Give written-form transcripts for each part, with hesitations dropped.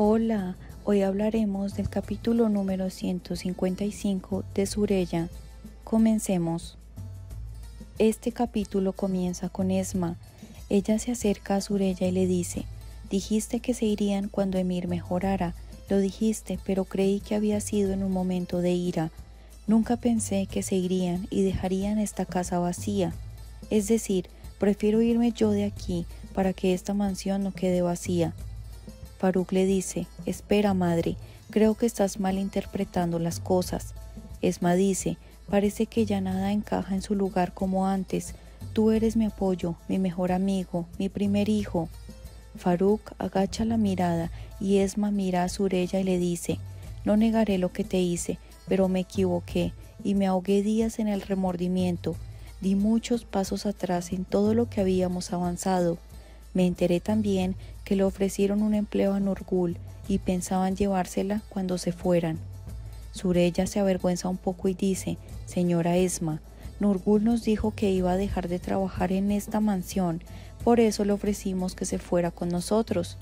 Hola, hoy hablaremos del capítulo número 155 de Süreyya. Comencemos. Este capítulo comienza con Esma. Ella se acerca a Süreyya y le dice: dijiste que se irían cuando Emir mejorara. Lo dijiste, pero creí que había sido en un momento de ira. Nunca pensé que se irían y dejarían esta casa vacía. Es decir, prefiero irme yo de aquí para que esta mansión no quede vacía. Faruk le dice: espera, madre, creo que estás malinterpretando las cosas. Esma dice: parece que ya nada encaja en su lugar como antes. Tú eres mi apoyo, mi mejor amigo, mi primer hijo. Faruk agacha la mirada y Esma mira a Süreyya y le dice: no negaré lo que te hice, pero me equivoqué y me ahogué días en el remordimiento. Di muchos pasos atrás en todo lo que habíamos avanzado. Me enteré también que le ofrecieron un empleo a Nurgul y pensaban llevársela cuando se fueran. Süreyya se avergüenza un poco y dice: señora Esma, Nurgul nos dijo que iba a dejar de trabajar en esta mansión, por eso le ofrecimos que se fuera con nosotros.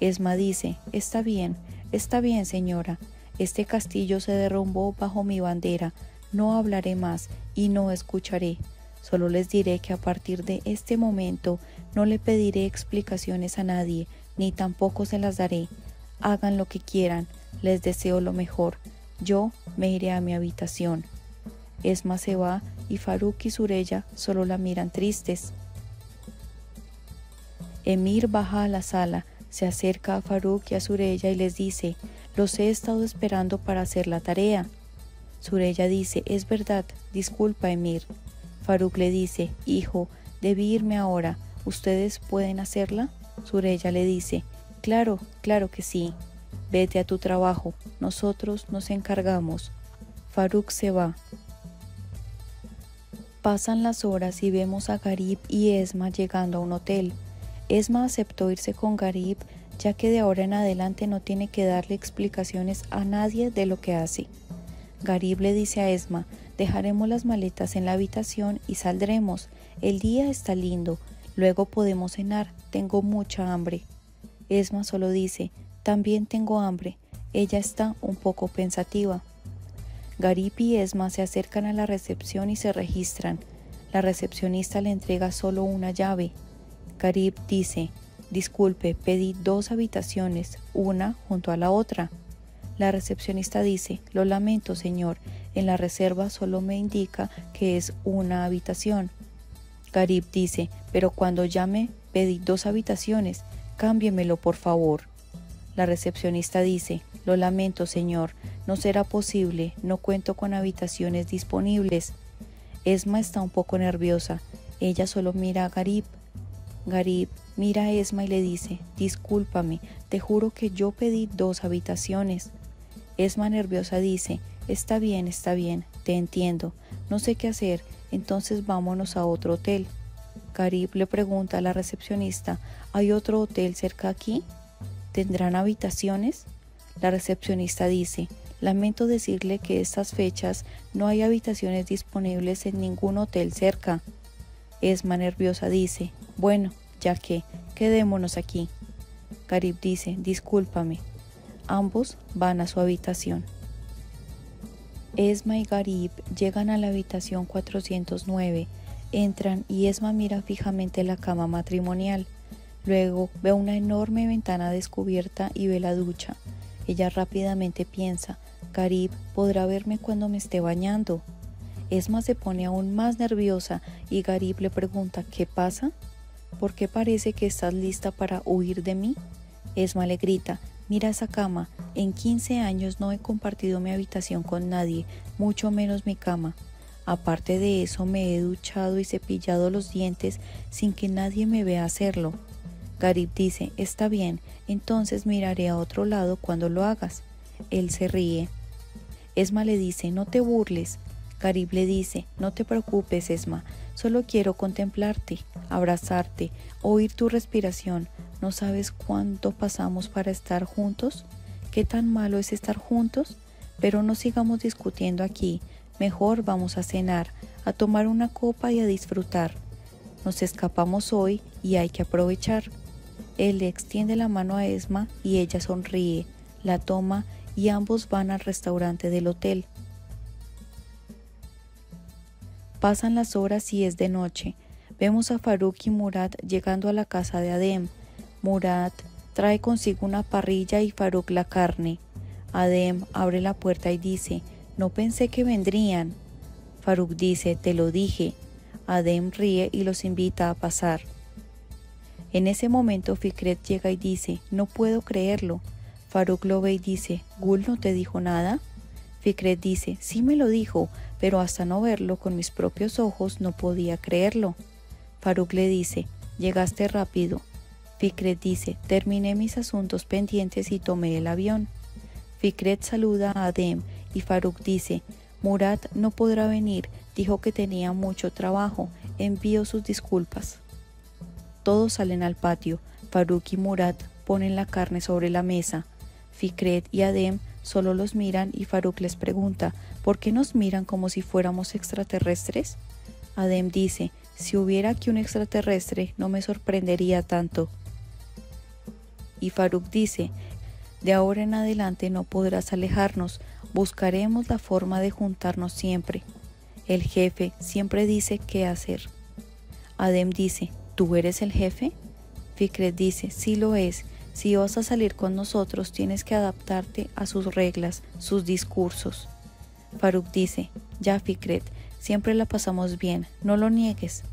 Esma dice: está bien señora, este castillo se derrumbó bajo mi bandera, no hablaré más y no escucharé. Solo les diré que a partir de este momento no le pediré explicaciones a nadie, ni tampoco se las daré. Hagan lo que quieran, les deseo lo mejor. Yo me iré a mi habitación. Esma se va y Faruk y Süreyya solo la miran tristes. Emir baja a la sala, se acerca a Faruk y a Süreyya y les dice: los he estado esperando para hacer la tarea. Süreyya dice: es verdad, disculpa Emir. Faruk le dice: hijo, debí irme ahora, ¿ustedes pueden hacerla? Süreyya le dice: claro, claro que sí, vete a tu trabajo, nosotros nos encargamos. Faruk se va. Pasan las horas y vemos a Garip y Esma llegando a un hotel. Esma aceptó irse con Garip, ya que de ahora en adelante no tiene que darle explicaciones a nadie de lo que hace. Garip le dice a Esma: dejaremos las maletas en la habitación y saldremos. El día está lindo. Luego podemos cenar. Tengo mucha hambre. Esma solo dice: también tengo hambre. Ella está un poco pensativa. Garip y Esma se acercan a la recepción y se registran. La recepcionista le entrega solo una llave. Garip dice: disculpe, pedí dos habitaciones, una junto a la otra. La recepcionista dice: lo lamento, señor. En la reserva solo me indica que es una habitación. Garip dice: pero cuando llame pedí dos habitaciones, cámbiemelo por favor. La recepcionista dice: lo lamento, señor, no será posible, no cuento con habitaciones disponibles. Esma está un poco nerviosa, ella solo mira a Garip. Garip mira a Esma y le dice: discúlpame, te juro que yo pedí dos habitaciones. Esma nerviosa dice: está bien, te entiendo, no sé qué hacer, entonces vámonos a otro hotel. Garip le pregunta a la recepcionista: ¿hay otro hotel cerca aquí? ¿Tendrán habitaciones? La recepcionista dice: lamento decirle que estas fechas no hay habitaciones disponibles en ningún hotel cerca. Esma nerviosa dice: bueno, ya que, quedémonos aquí. Garip dice: discúlpame. Ambos van a su habitación. Esma y Garip llegan a la habitación 409, entran y Esma mira fijamente la cama matrimonial. Luego ve una enorme ventana descubierta y ve la ducha. Ella rápidamente piensa: Garip podrá verme cuando me esté bañando. Esma se pone aún más nerviosa y Garip le pregunta: ¿qué pasa? ¿Por qué parece que estás lista para huir de mí? Esma le grita: mira esa cama, en 15 años no he compartido mi habitación con nadie, mucho menos mi cama. Aparte de eso me he duchado y cepillado los dientes sin que nadie me vea hacerlo. Garip dice: está bien, entonces miraré a otro lado cuando lo hagas. Él se ríe. Esma le dice: no te burles. Garip le dice: no te preocupes Esma, solo quiero contemplarte, abrazarte, oír tu respiración. ¿No sabes cuánto pasamos para estar juntos? ¿Qué tan malo es estar juntos? Pero no sigamos discutiendo aquí. Mejor vamos a cenar, a tomar una copa y a disfrutar. Nos escapamos hoy y hay que aprovechar. Él le extiende la mano a Esma y ella sonríe, la toma y ambos van al restaurante del hotel. Pasan las horas y es de noche. Vemos a Faruk y Murat llegando a la casa de Adem. Murat trae consigo una parrilla y Faruk la carne. Adem abre la puerta y dice, «No pensé que vendrían». Faruk dice, «Te lo dije». Adem ríe y los invita a pasar. En ese momento Fikret llega y dice, «No puedo creerlo». Faruk lo ve y dice, «¿Gul no te dijo nada?». Fikret dice, «Sí me lo dijo, pero hasta no verlo con mis propios ojos no podía creerlo». Faruk le dice, «Llegaste rápido». Fikret dice, «Terminé mis asuntos pendientes y tomé el avión». Fikret saluda a Adem y Faruk dice, «Murat no podrá venir, dijo que tenía mucho trabajo, envío sus disculpas». Todos salen al patio, Faruk y Murat ponen la carne sobre la mesa. Fikret y Adem solo los miran y Faruk les pregunta, ¿por qué nos miran como si fuéramos extraterrestres? Adem dice, si hubiera aquí un extraterrestre no me sorprendería tanto. Y Faruk dice, de ahora en adelante no podrás alejarnos, buscaremos la forma de juntarnos siempre. El jefe siempre dice qué hacer. Adem dice, ¿tú eres el jefe? Fikret dice, sí lo es. Si vas a salir con nosotros, tienes que adaptarte a sus reglas, sus discursos. Faruk dice, ya Fikret, siempre la pasamos bien, no lo niegues.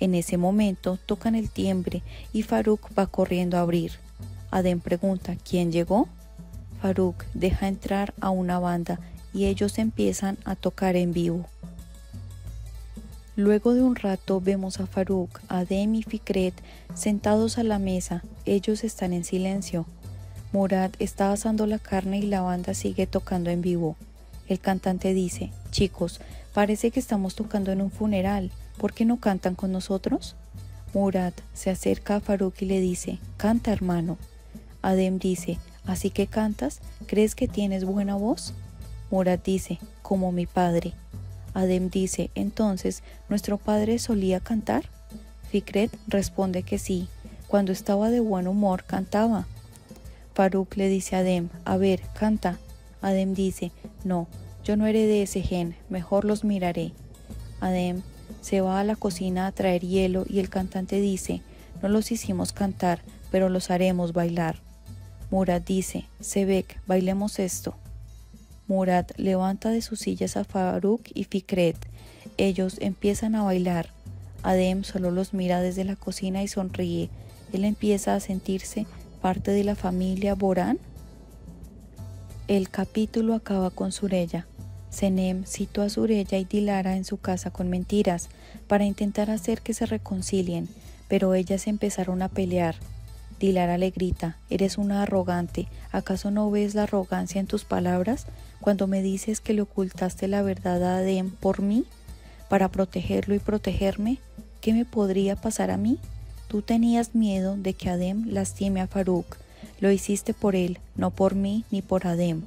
En ese momento tocan el timbre y Faruk va corriendo a abrir. Adem pregunta, ¿quién llegó? Faruk deja entrar a una banda y ellos empiezan a tocar en vivo. Luego de un rato vemos a Faruk, Adem y Fikret sentados a la mesa, ellos están en silencio. Murat está asando la carne y la banda sigue tocando en vivo. El cantante dice, chicos, parece que estamos tocando en un funeral, ¿por qué no cantan con nosotros? Murat se acerca a Faruk y le dice, canta hermano. Adem dice, ¿así que cantas? ¿Crees que tienes buena voz? Murat dice, como mi padre. Adem dice, entonces, ¿nuestro padre solía cantar? Fikret responde que sí, cuando estaba de buen humor cantaba. Faruk le dice a Adem, a ver, canta. Adem dice, no, yo no heredé ese gen, mejor los miraré. Adem se va a la cocina a traer hielo y el cantante dice, no los hicimos cantar, pero los haremos bailar. Murat dice, Sebek, bailemos esto. Murat levanta de sus sillas a Faruk y Fikret. Ellos empiezan a bailar. Adem solo los mira desde la cocina y sonríe. Él empieza a sentirse parte de la familia Boran. El capítulo acaba con Süreyya. Şenem citó a Süreyya y Dilara en su casa con mentiras para intentar hacer que se reconcilien, pero ellas empezaron a pelear. Dilara le grita, eres una arrogante, ¿acaso no ves la arrogancia en tus palabras? Cuando me dices que le ocultaste la verdad a Adem por mí, para protegerlo y protegerme, ¿qué me podría pasar a mí? Tú tenías miedo de que Adem lastime a Faruk, lo hiciste por él, no por mí ni por Adem.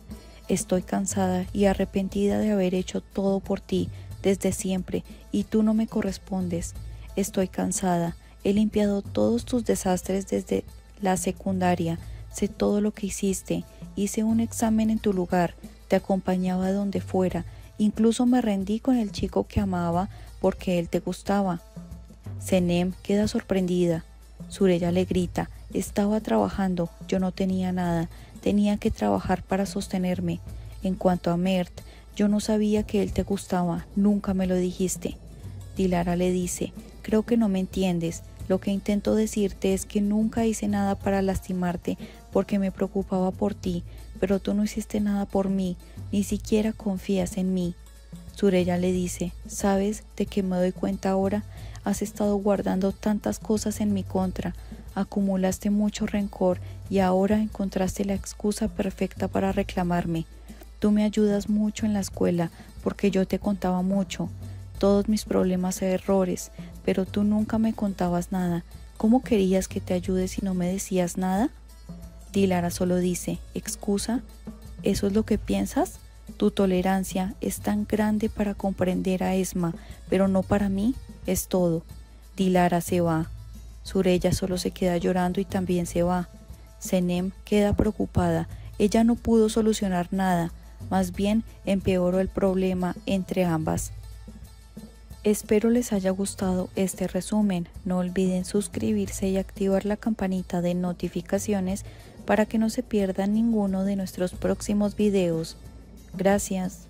Estoy cansada y arrepentida de haber hecho todo por ti, desde siempre, y tú no me correspondes. Estoy cansada, he limpiado todos tus desastres desde la secundaria, sé todo lo que hiciste, hice un examen en tu lugar, te acompañaba donde fuera, incluso me rendí con el chico que amaba porque él te gustaba. Şenem queda sorprendida, Süreyya le grita, estaba trabajando, yo no tenía nada, tenía que trabajar para sostenerme. En cuanto a Mert, yo no sabía que él te gustaba, nunca me lo dijiste. Dilara le dice, creo que no me entiendes, lo que intento decirte es que nunca hice nada para lastimarte porque me preocupaba por ti, pero tú no hiciste nada por mí, ni siquiera confías en mí. Süreyya le dice, ¿sabes de qué me doy cuenta ahora? Has estado guardando tantas cosas en mi contra, acumulaste mucho rencor y ahora encontraste la excusa perfecta para reclamarme. Tú me ayudas mucho en la escuela porque yo te contaba mucho, todos mis problemas e errores, pero tú nunca me contabas nada. ¿Cómo querías que te ayude si no me decías nada? Dilara solo dice, ¿excusa? ¿Eso es lo que piensas? Tu tolerancia es tan grande para comprender a Esma, pero no para mí, es todo. Dilara se va. Süreyya solo se queda llorando y también se va. Şenem queda preocupada. Ella no pudo solucionar nada, más bien empeoró el problema entre ambas. Espero les haya gustado este resumen. No olviden suscribirse y activar la campanita de notificaciones para que no se pierdan ninguno de nuestros próximos videos. Gracias.